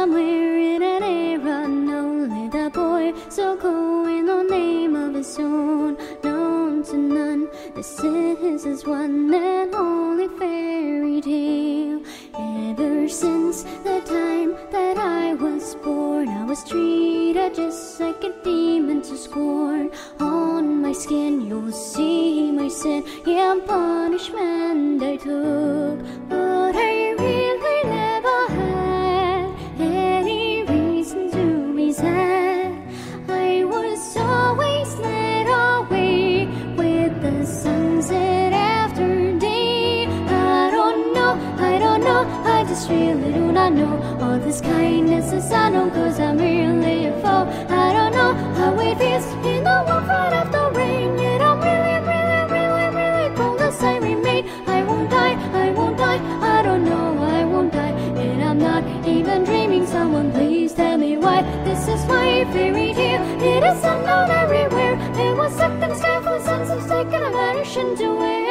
somewhere in an era known, lived a boy so cool in the name of his own, known to none. This is his one and only fairy tale. Ever since the time that I was born, I was treated just like a demon to scorn. On my skin you'll see my sin, yeah, punishment I took, but I really never had any reason to be sad. I was always led away with the sunset after day. I don't know, I just really do not know all this kindness is I know, cause I'm really a fool. I don't know how it feels in the world right after rain, and I'm really grown as I remain. I won't die, I don't know, I won't die, and I'm not even dreaming. Someone please tell me why this is my fairy tale. It is unknown everywhere, and what's up in the sky for the sense of taking a vanish into air.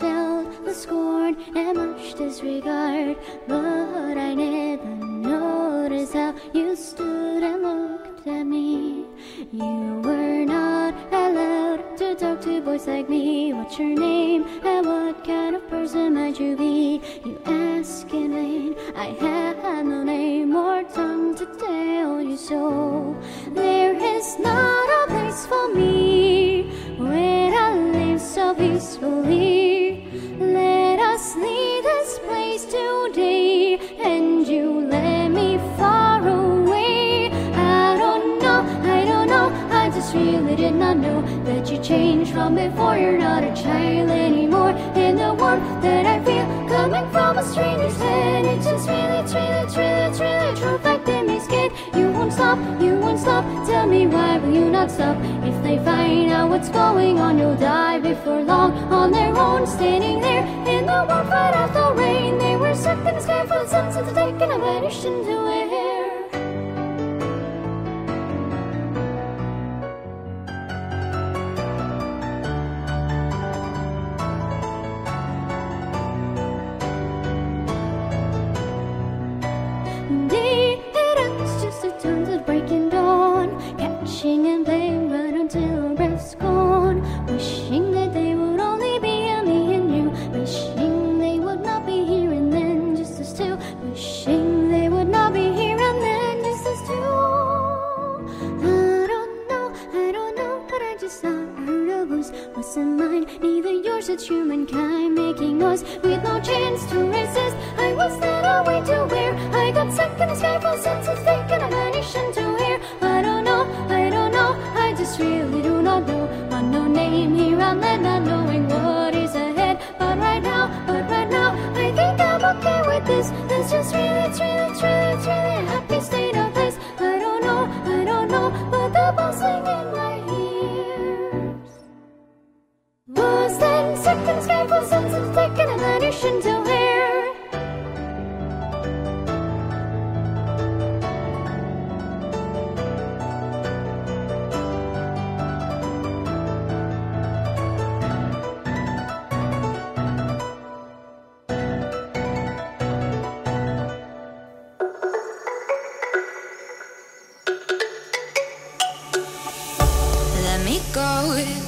Felt the scorn and much disregard, but I never noticed how you stood and looked at me. You were not allowed to talk to boys like me. What's your name and what kind of person might you be? You ask in vain, I had no name or tongue to tell you so. There is not a place for me where I live so peacefully. Let us leave this place today, and you let me far away. I don't know, I just really did not know that you changed from before. You're not a child anymore, and the warmth that I feel coming from a stranger's head, it's just really true fact in my skin. You won't stop, tell me why will you not stop? If they find out what's going on, you'll die before long. On their own, standing there in the warmth right after rain, they were stuck in the sky for the sunset to take and vanished into air. And playing right until breath's gone, wishing that they would only be a me and you, wishing they would not be here and then just as two, wishing they would not be here and then just as two. I don't know, but I just not heard a voice. Wasn't mine, neither yours, it's humankind making noise with no chance to resist. I was not away to where I got stuck in the sky for senses, taking a vanish into air. Really do not know, but no name here I'm led, not knowing what is ahead. But right now, I think I'm okay with this. This just really happy state of bliss. I don't know, but the buzzing in my ears was then stuck in the sky for sunset, taking a vanish into air.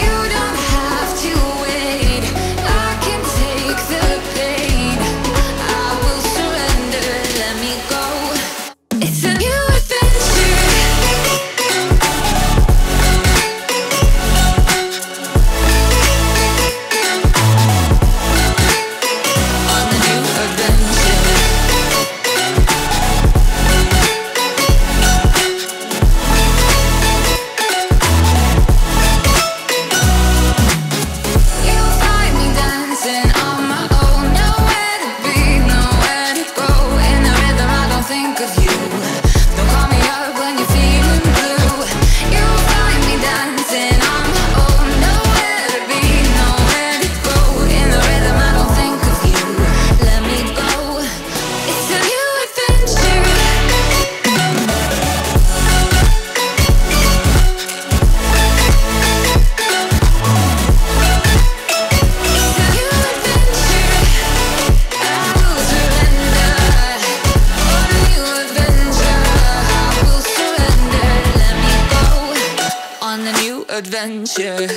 You don't have to wait, I can take the pain. I will surrender, let me go. It's a new adventure. On the new adventure. Adventure.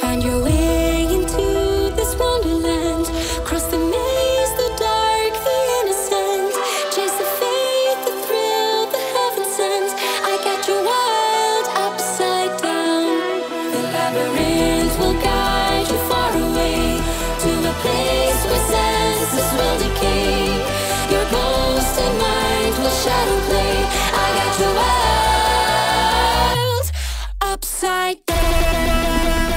Find your way into this wonderland, cross the maze, the dark, the innocent, chase the faith, the thrill, the heaven sent. I got your world upside down. The labyrinth will guide you far away to a place where senses will decay. Your ghost and mind will shadow play. I got your world upside down. Upside down.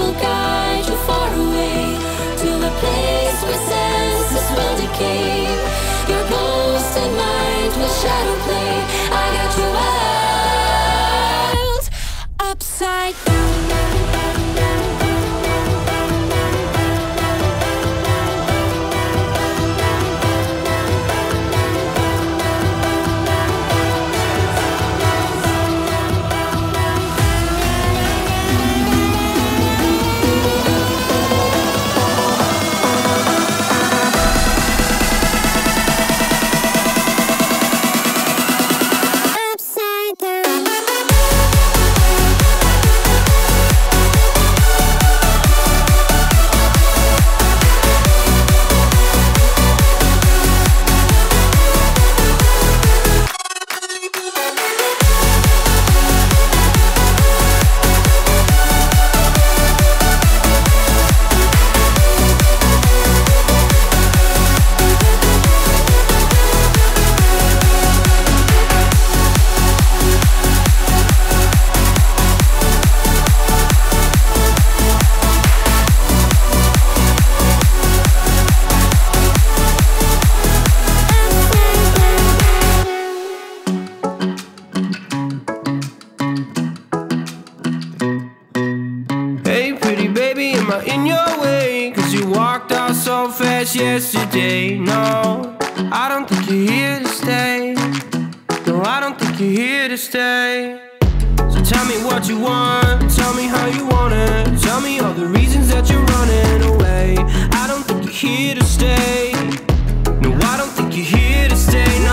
Will guide you far away to a place where senses will decay. Your ghost and mind will shadow play. I got your world upside down. Yesterday, no, I don't think you're here to stay. to stay. So tell me what you want, tell me how you want it, tell me all the reasons that you're running away. I don't think you're here to stay. No, I don't think you're here to stay. No.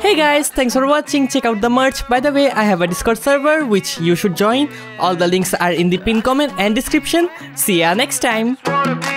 Hey guys, thanks for watching. Check out the merch. By the way, I have a Discord server which you should join. All the links are in the pinned comment and description. See ya next time.